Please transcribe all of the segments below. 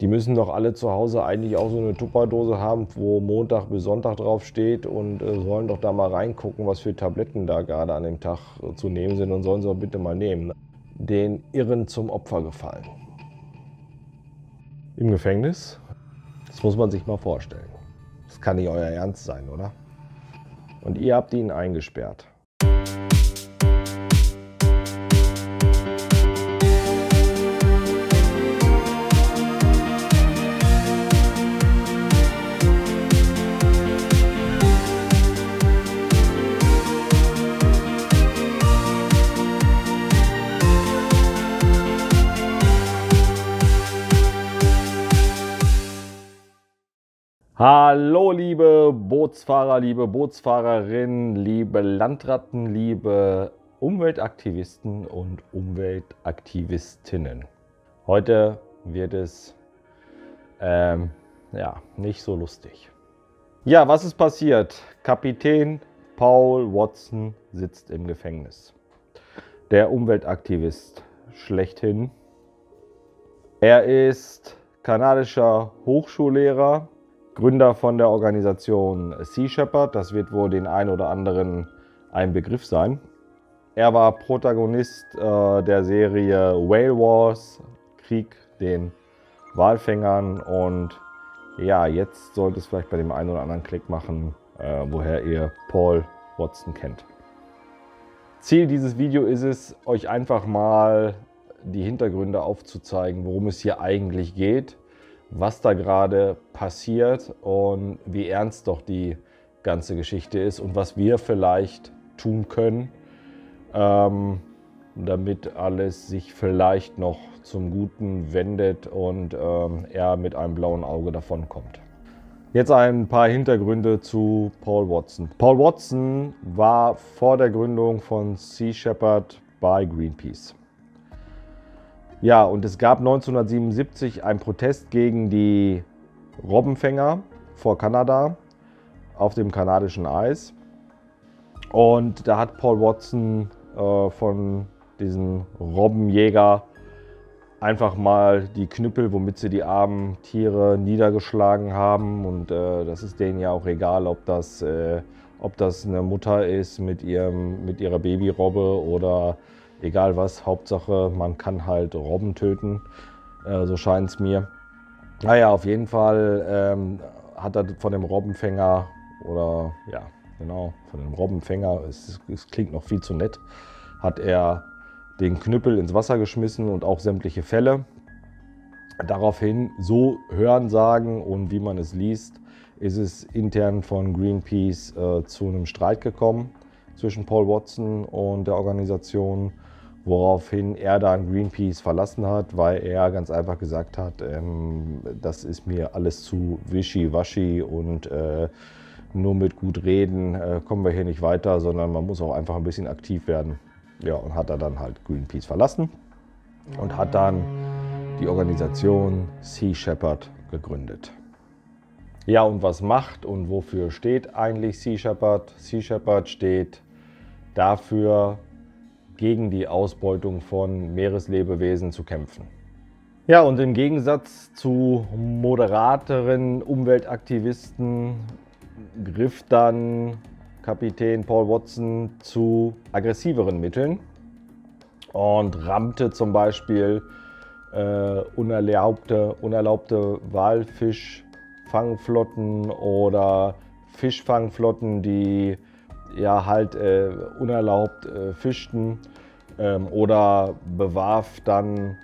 Die müssen doch alle zu Hause eigentlich auch so eine Tupperdose haben, wo Montag bis Sonntag drauf steht, und sollen doch da mal reingucken, was für Tabletten da gerade an dem Tag zu nehmen sind, und sollen sie auch bitte mal nehmen. Den Irren zum Opfer gefallen. Im Gefängnis? Das muss man sich mal vorstellen. Das kann nicht euer Ernst sein, oder? Und ihr habt ihn eingesperrt. Hallo liebe Bootsfahrer, liebe Bootsfahrerinnen, liebe Landratten, liebe Umweltaktivisten und Umweltaktivistinnen. Heute wird es nicht so lustig. Ja, was ist passiert? Kapitän Paul Watson sitzt im Gefängnis. Der Umweltaktivist schlechthin. Er ist kanadischer Hochschullehrer. Gründer von der Organisation Sea Shepherd, das wird wohl den einen oder anderen ein Begriff sein. Er war Protagonist der Serie Whale Wars, Krieg den Walfängern, und ja, jetzt sollte es vielleicht bei dem einen oder anderen Klick machen, woher ihr Paul Watson kennt. Ziel dieses Videos ist es, euch einfach mal die Hintergründe aufzuzeigen, worum es hier eigentlich geht, was da gerade passiert und wie ernst doch die ganze Geschichte ist und was wir vielleicht tun können, damit alles sich vielleicht noch zum Guten wendet und er mit einem blauen Auge davonkommt. Jetzt ein paar Hintergründe zu Paul Watson. Paul Watson war vor der Gründung von Sea Shepherd bei Greenpeace. Ja, und es gab 1977 einen Protest gegen die Robbenfänger vor Kanada auf dem kanadischen Eis. Und da hat Paul Watson von diesem Robbenjäger einfach mal die Knüppel, womit sie die armen Tiere niedergeschlagen haben. Und das ist denen ja auch egal, ob das eine Mutter ist mit ihrer Babyrobbe oder... Egal was, Hauptsache man kann halt Robben töten, so scheint es mir. Naja, auf jeden Fall hat er von dem Robbenfänger, oder ja, genau, von dem Robbenfänger, es klingt noch viel zu nett, hat er den Knüppel ins Wasser geschmissen und auch sämtliche Fälle. Daraufhin, so Hörensagen und wie man es liest, ist es intern von Greenpeace zu einem Streit gekommen zwischen Paul Watson und der Organisation, woraufhin er dann Greenpeace verlassen hat, weil er ganz einfach gesagt hat, das ist mir alles zu wischiwaschi und nur mit gut reden kommen wir hier nicht weiter, sondern man muss auch einfach ein bisschen aktiv werden. Ja, und hat er dann halt Greenpeace verlassen und hat dann die Organisation Sea Shepherd gegründet. Ja, und was macht und wofür steht eigentlich Sea Shepherd? Sea Shepherd steht dafür, gegen die Ausbeutung von Meereslebewesen zu kämpfen. Ja, und im Gegensatz zu moderateren Umweltaktivisten griff dann Kapitän Paul Watson zu aggressiveren Mitteln und rammte zum Beispiel unerlaubte Walfischfangflotten oder Fischfangflotten, die ja halt unerlaubt fischten, oder bewarf dann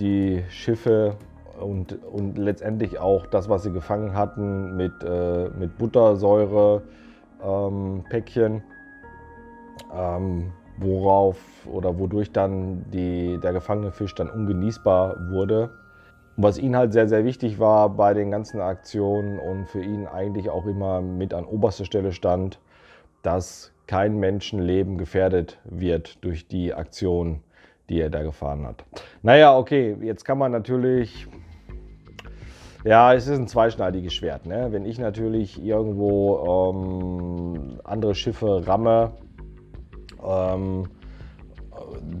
die Schiffe und letztendlich auch das, was sie gefangen hatten, mit Buttersäure-Päckchen, wodurch dann der gefangene Fisch dann ungenießbar wurde. Was ihm halt sehr, sehr wichtig war bei den ganzen Aktionen und für ihn eigentlich auch immer mit an oberster Stelle stand, dass kein Menschenleben gefährdet wird durch die Aktion, die er da gefahren hat. Naja, okay, jetzt kann man natürlich, ja, es ist ein zweischneidiges Schwert, ne? Wenn ich natürlich irgendwo andere Schiffe ramme,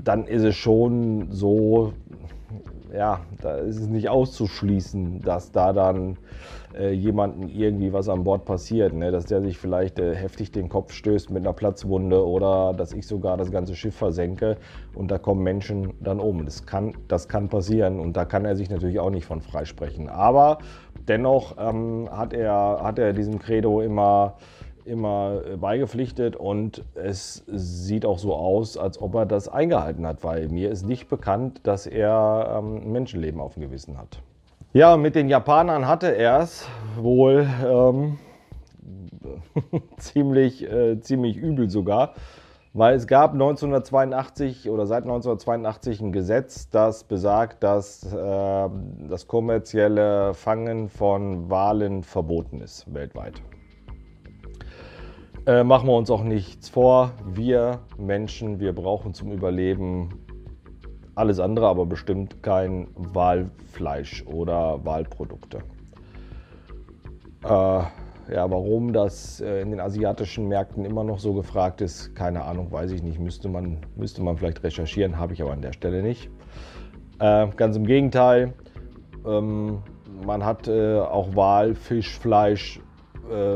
dann ist es schon so, ja, da ist es nicht auszuschließen, dass da dann jemanden irgendwie was an Bord passiert, ne? Dass der sich vielleicht heftig den Kopf stößt mit einer Platzwunde oder dass ich sogar das ganze Schiff versenke und da kommen Menschen dann um. Das kann passieren und da kann er sich natürlich auch nicht von freisprechen. Aber dennoch hat er diesem Credo immer beigepflichtet und es sieht auch so aus, als ob er das eingehalten hat, weil mir ist nicht bekannt, dass er ein Menschenleben auf dem Gewissen hat. Ja, mit den Japanern hatte er es wohl ziemlich übel sogar, weil es gab 1982 oder seit 1982 ein Gesetz, das besagt, dass das kommerzielle Fangen von Walen verboten ist weltweit. Machen wir uns auch nichts vor, wir Menschen, wir brauchen zum Überleben alles andere, aber bestimmt kein Walfleisch oder Walprodukte. Ja, warum das in den asiatischen Märkten immer noch so gefragt ist, keine Ahnung, weiß ich nicht, müsste man vielleicht recherchieren, habe ich aber an der Stelle nicht. Ganz im Gegenteil, man hat auch Walfischfleisch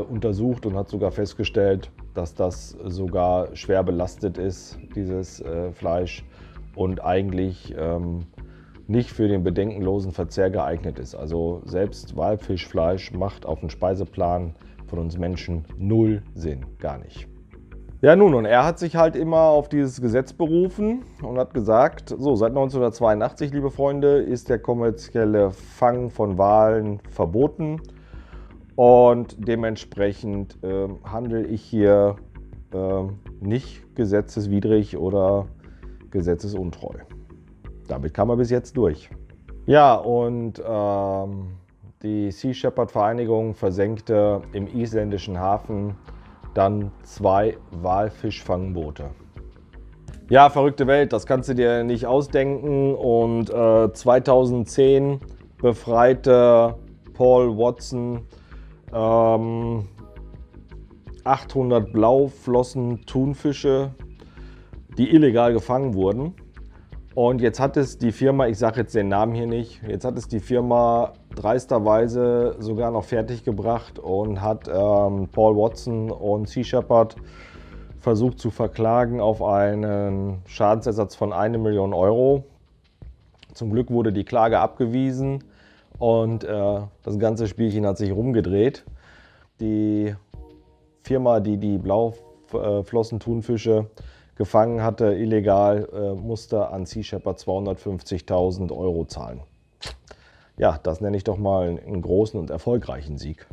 untersucht und hat sogar festgestellt, dass das sogar schwer belastet ist, dieses Fleisch, und eigentlich nicht für den bedenkenlosen Verzehr geeignet ist. Also selbst Walfischfleisch macht auf den Speiseplan von uns Menschen null Sinn, gar nicht. Ja nun, und er hat sich halt immer auf dieses Gesetz berufen und hat gesagt, so seit 1982, liebe Freunde, ist der kommerzielle Fang von Walen verboten. Und dementsprechend handle ich hier nicht gesetzeswidrig oder gesetzesuntreu. Damit kam er bis jetzt durch. Ja, und die Sea Shepherd Vereinigung versenkte im isländischen Hafen dann 2 Walfischfangboote. Ja, verrückte Welt, das kannst du dir nicht ausdenken. Und 2010 befreite Paul Watson 800 Blauflossen-Thunfische, die illegal gefangen wurden. Und jetzt hat es die Firma, ich sage jetzt den Namen hier nicht, jetzt hat es die Firma dreisterweise sogar noch fertiggebracht und hat Paul Watson und Sea Shepherd versucht zu verklagen auf einen Schadensersatz von 1 Million €. Zum Glück wurde die Klage abgewiesen. Und das ganze Spielchen hat sich rumgedreht. Die Firma, die die Blauflossen-Thunfische gefangen hatte, illegal, musste an Sea Shepherd 250.000 € zahlen. Ja, das nenne ich doch mal einen großen und erfolgreichen Sieg.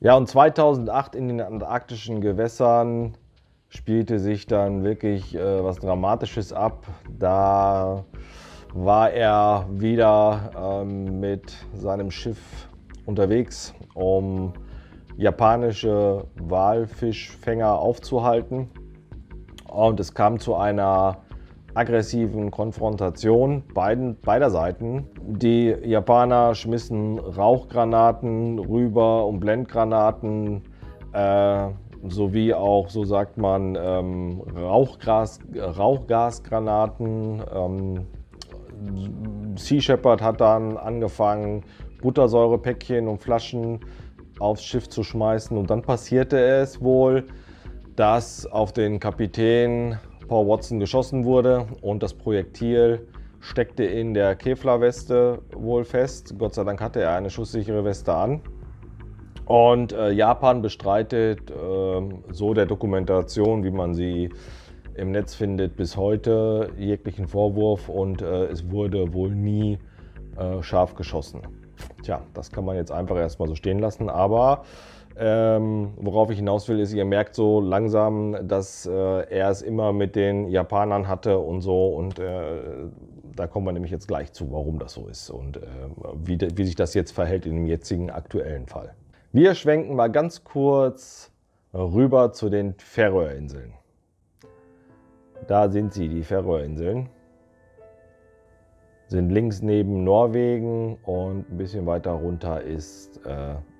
Ja, und 2008 in den antarktischen Gewässern spielte sich dann wirklich was Dramatisches ab. Da war er wieder mit seinem Schiff unterwegs, um japanische Walfischfänger aufzuhalten. Und es kam zu einer aggressiven Konfrontation beider Seiten. Die Japaner schmissen Rauchgranaten rüber und Blendgranaten sowie auch, so sagt man, Rauchgasgranaten. Sea Shepherd hat dann angefangen, Buttersäurepäckchen und Flaschen aufs Schiff zu schmeißen. Und dann passierte es wohl, dass auf den Kapitän Paul Watson geschossen wurde und das Projektil steckte in der Kevlarweste wohl fest. Gott sei Dank hatte er eine schusssichere Weste an. Und Japan bestreitet, so der Dokumentation, wie man sie im Netz findet, bis heute jeglichen Vorwurf und es wurde wohl nie scharf geschossen. Tja, das kann man jetzt einfach erstmal so stehen lassen, aber worauf ich hinaus will, ist, ihr merkt so langsam, dass er es immer mit den Japanern hatte und so, und da kommen wir nämlich jetzt gleich zu, warum das so ist und wie sich das jetzt verhält in dem jetzigen aktuellen Fall. Wir schwenken mal ganz kurz rüber zu den Färöerinseln. Da sind sie, die Färöer-Inseln, sind links neben Norwegen und ein bisschen weiter runter ist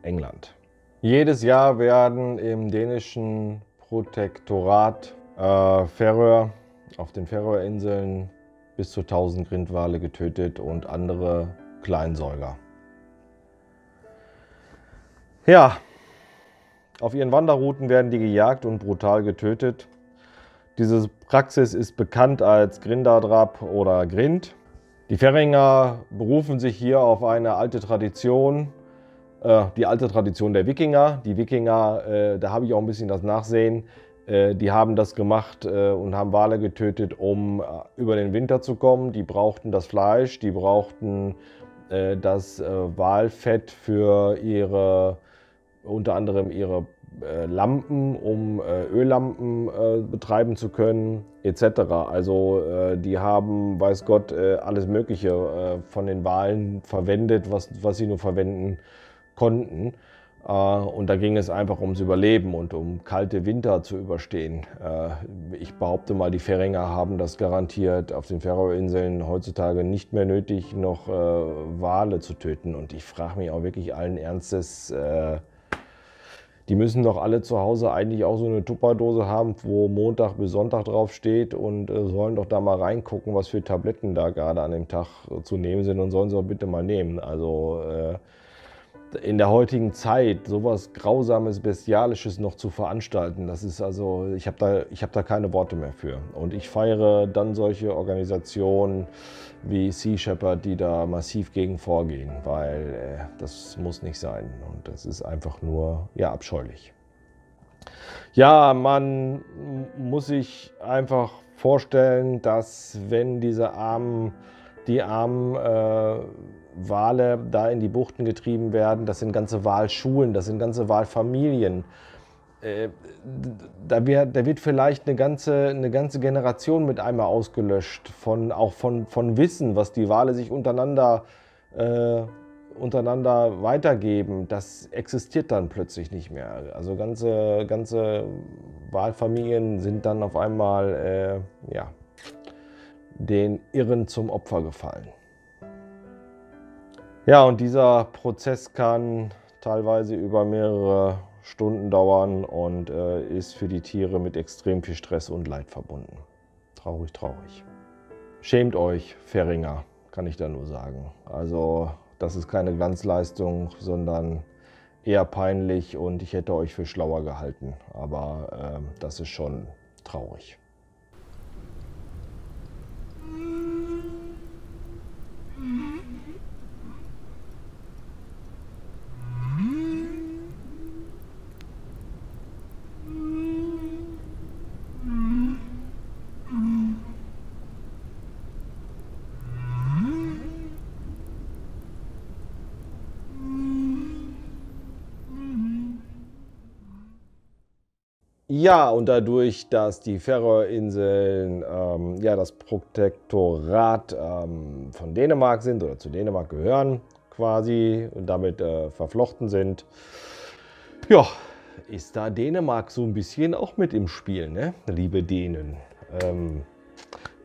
England. Jedes Jahr werden im dänischen Protektorat Färöer auf den Färöer-Inseln bis zu 1000 Grindwale getötet und andere Kleinsäuger. Ja, auf ihren Wanderrouten werden die gejagt und brutal getötet. Diese Praxis ist bekannt als Grindadrab oder Grind. Die Färinger berufen sich hier auf eine alte Tradition, die alte Tradition der Wikinger. Die Wikinger, da habe ich auch ein bisschen das Nachsehen, die haben das gemacht und haben Wale getötet, um über den Winter zu kommen. Die brauchten das Fleisch, die brauchten das Walfett für ihre, unter anderem ihre Lampen, um Öllampen betreiben zu können, etc. Also die haben, weiß Gott, alles Mögliche von den Walen verwendet, was sie nur verwenden konnten. Und da ging es einfach ums Überleben und um kalte Winter zu überstehen. Ich behaupte mal, die Färinger haben das garantiert auf den Färöerinseln heutzutage nicht mehr nötig, noch Wale zu töten. Und ich frage mich auch wirklich allen Ernstes, die müssen doch alle zu Hause eigentlich auch so eine Tupperdose haben, wo Montag bis Sonntag drauf steht, und sollen doch da mal reingucken, was für Tabletten da gerade an dem Tag zu nehmen sind, und sollen sie doch bitte mal nehmen. Also in der heutigen Zeit sowas Grausames, Bestialisches noch zu veranstalten, das ist also, ich hab da keine Worte mehr für. Und ich feiere dann solche Organisationen wie Sea Shepherd, die da massiv gegen vorgehen, weil das muss nicht sein und das ist einfach nur, ja, abscheulich. Ja, man muss sich einfach vorstellen, dass wenn die armen Wale da in die Buchten getrieben werden, das sind ganze Walschulen, das sind ganze Walfamilien. Da wird vielleicht eine ganze Generation mit einmal ausgelöscht, auch von Wissen, was die Wale sich untereinander weitergeben. Das existiert dann plötzlich nicht mehr. Also ganze Walfamilien sind dann auf einmal ja, den Irren zum Opfer gefallen. Ja, und dieser Prozess kann teilweise über mehrere Stunden dauern und ist für die Tiere mit extrem viel Stress und Leid verbunden. Traurig, traurig. Schämt euch, Färinger, kann ich da nur sagen. Also das ist keine Glanzleistung, sondern eher peinlich, und ich hätte euch für schlauer gehalten. Aber das ist schon traurig. Ja, und dadurch, dass die Färöerinseln ja, das Protektorat von Dänemark sind oder zu Dänemark gehören quasi und damit verflochten sind, ja, ist da Dänemark so ein bisschen auch mit im Spiel, ne? Liebe Dänen.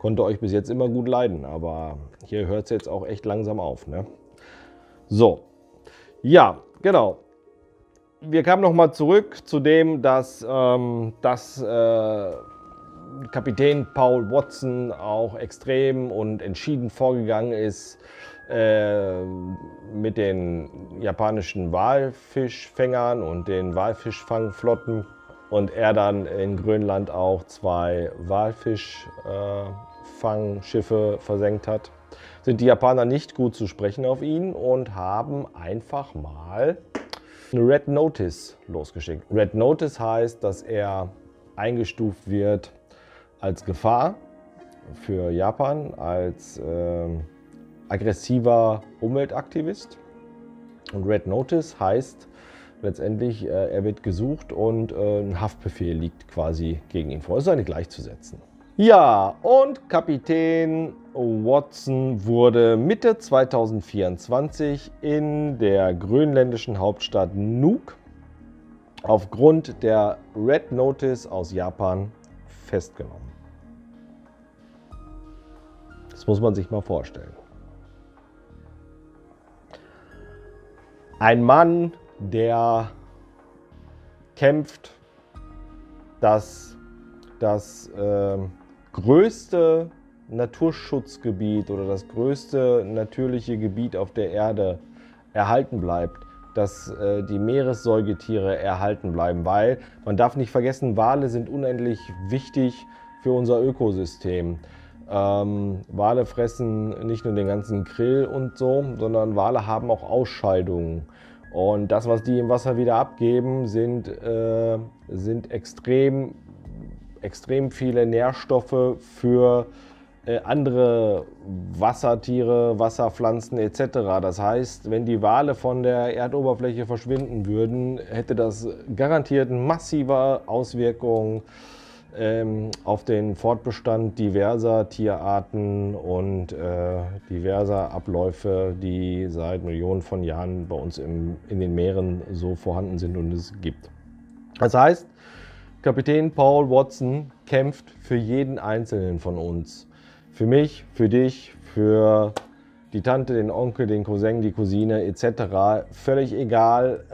Konnte euch bis jetzt immer gut leiden, aber hier hört es jetzt auch echt langsam auf, ne? So, ja, genau. Wir kamen nochmal zurück zu dem, dass Kapitän Paul Watson auch extrem und entschieden vorgegangen ist mit den japanischen Walfischfängern und den Walfischfangflotten, und er dann in Grönland auch 2 Walfischfangschiffe versenkt hat. Sind die Japaner nicht gut zu sprechen auf ihn und haben einfach mal eine Red Notice losgeschickt. Red Notice heißt, dass er eingestuft wird als Gefahr für Japan, als aggressiver Umweltaktivist. Und Red Notice heißt letztendlich, er wird gesucht und ein Haftbefehl liegt quasi gegen ihn vor. Es ist eigentlich gleichzusetzen. Ja, und Kapitän Watson wurde Mitte 2024 in der grönländischen Hauptstadt Nuuk aufgrund der Red Notice aus Japan festgenommen. Das muss man sich mal vorstellen. Ein Mann, der kämpft, dass das größte Naturschutzgebiet oder das größte natürliche Gebiet auf der Erde erhalten bleibt, dass die Meeressäugetiere erhalten bleiben, weil man darf nicht vergessen, Wale sind unendlich wichtig für unser Ökosystem. Wale fressen nicht nur den ganzen Krill und so, sondern Wale haben auch Ausscheidungen. Und das, was die im Wasser wieder abgeben, sind extrem viele Nährstoffe für andere Wassertiere, Wasserpflanzen etc. Das heißt, wenn die Wale von der Erdoberfläche verschwinden würden, hätte das garantiert massive Auswirkungen auf den Fortbestand diverser Tierarten und diverser Abläufe, die seit Millionen von Jahren bei uns in den Meeren so vorhanden sind und es gibt. Das heißt, Kapitän Paul Watson kämpft für jeden Einzelnen von uns. Für mich, für dich, für die Tante, den Onkel, den Cousin, die Cousine etc. Völlig egal,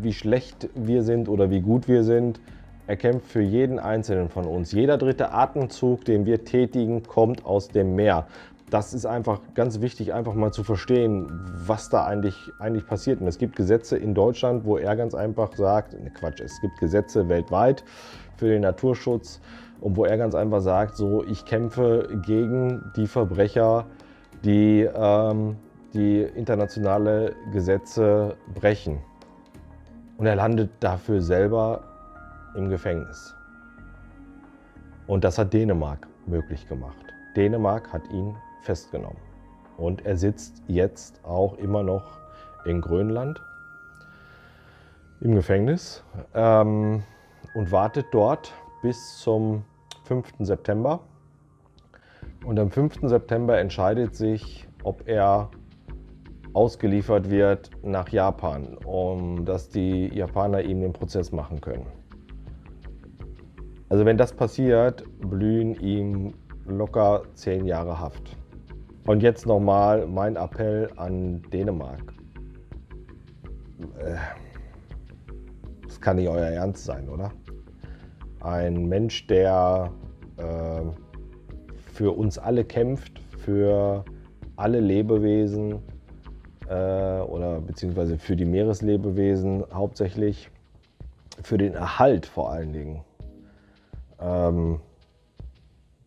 wie schlecht wir sind oder wie gut wir sind. Er kämpft für jeden Einzelnen von uns. Jeder dritte Atemzug, den wir tätigen, kommt aus dem Meer. Das ist einfach ganz wichtig, einfach mal zu verstehen, was da eigentlich passiert. Und es gibt Gesetze in Deutschland, wo er ganz einfach sagt, ne Quatsch, es gibt Gesetze weltweit für den Naturschutz. Und wo er ganz einfach sagt, so, ich kämpfe gegen die Verbrecher, die internationale Gesetze brechen. Und er landet dafür selber im Gefängnis. Und das hat Dänemark möglich gemacht. Dänemark hat ihn festgenommen. Und er sitzt jetzt auch immer noch in Grönland im Gefängnis und wartet dort bis zum 5. September. Und am 5. September entscheidet sich, ob er ausgeliefert wird nach Japan, um dass die Japaner ihm den Prozess machen können. Also wenn das passiert, blühen ihm locker 10 Jahre Haft. Und jetzt nochmal mein Appell an Dänemark. Das kann nicht euer Ernst sein, oder? Ein Mensch, der für uns alle kämpft, für alle Lebewesen oder beziehungsweise für die Meereslebewesen hauptsächlich, für den Erhalt vor allen Dingen,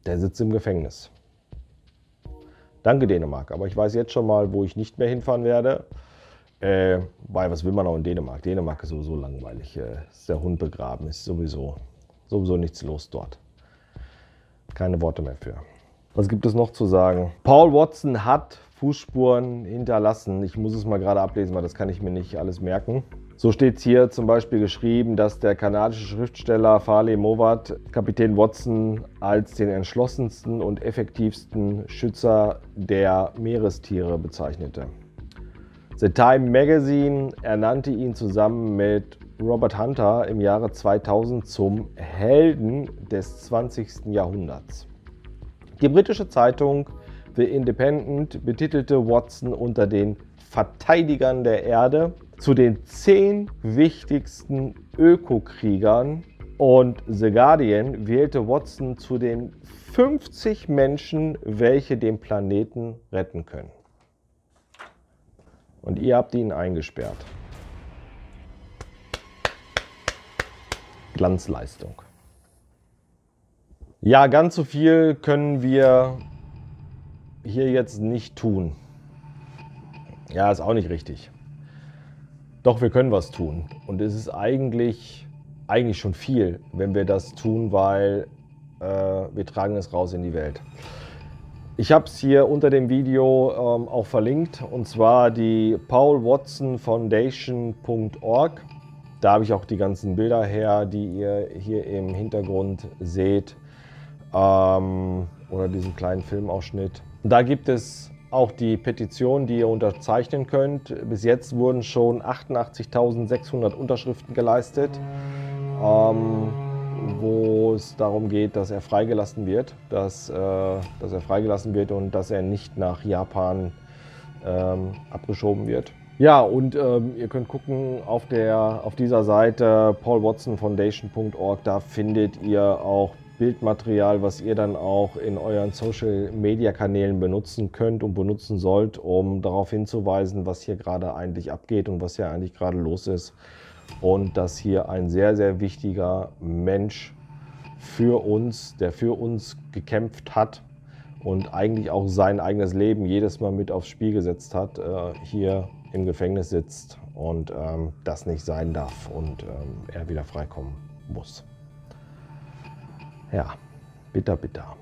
der sitzt im Gefängnis. Danke Dänemark, aber ich weiß jetzt schon mal, wo ich nicht mehr hinfahren werde. Weil was will man auch in Dänemark? Dänemark ist sowieso langweilig, ist der Hund begraben, ist sowieso nichts los dort. Keine Worte mehr für. Was gibt es noch zu sagen? Paul Watson hat Fußspuren hinterlassen. Ich muss es mal gerade ablesen, weil das kann ich mir nicht alles merken. So steht es hier zum Beispiel geschrieben, dass der kanadische Schriftsteller Farley Mowat Kapitän Watson als den entschlossensten und effektivsten Schützer der Meerestiere bezeichnete. The Time Magazine ernannte ihn zusammen mit Robert Hunter im Jahre 2000 zum Helden des 20. Jahrhunderts. Die britische Zeitung The Independent betitelte Watson unter den Verteidigern der Erde zu den 10 wichtigsten Ökokriegern und The Guardian wählte Watson zu den 50 Menschen, welche den Planeten retten können. Und ihr habt ihn eingesperrt. Glanzleistung. Ja, ganz so viel können wir hier jetzt nicht tun. Ja, ist auch nicht richtig. Doch, wir können was tun. Und es ist eigentlich schon viel, wenn wir das tun, weil wir tragen es raus in die Welt. Ich habe es hier unter dem Video auch verlinkt, und zwar die paulwatsonfoundation.org. Da habe ich auch die ganzen Bilder her, die ihr hier im Hintergrund seht, oder diesen kleinen Filmausschnitt. Da gibt es auch die Petition, die ihr unterzeichnen könnt. Bis jetzt wurden schon 88.600 Unterschriften geleistet, wo es darum geht, dass er freigelassen wird, dass er freigelassen wird und dass er nicht nach Japan abgeschoben wird. Ja, und ihr könnt gucken auf dieser Seite paulwatsonfoundation.org, da findet ihr auch Bildmaterial, was ihr dann auch in euren Social-Media-Kanälen benutzen könnt und benutzen sollt, um darauf hinzuweisen, was hier gerade eigentlich abgeht und was hier eigentlich gerade los ist. Und dass hier ein sehr, sehr wichtiger Mensch für uns, der für uns gekämpft hat und eigentlich auch sein eigenes Leben jedes Mal mit aufs Spiel gesetzt hat, hier im Gefängnis sitzt und das nicht sein darf und er wieder freikommen muss. Ja, bitter, bitter.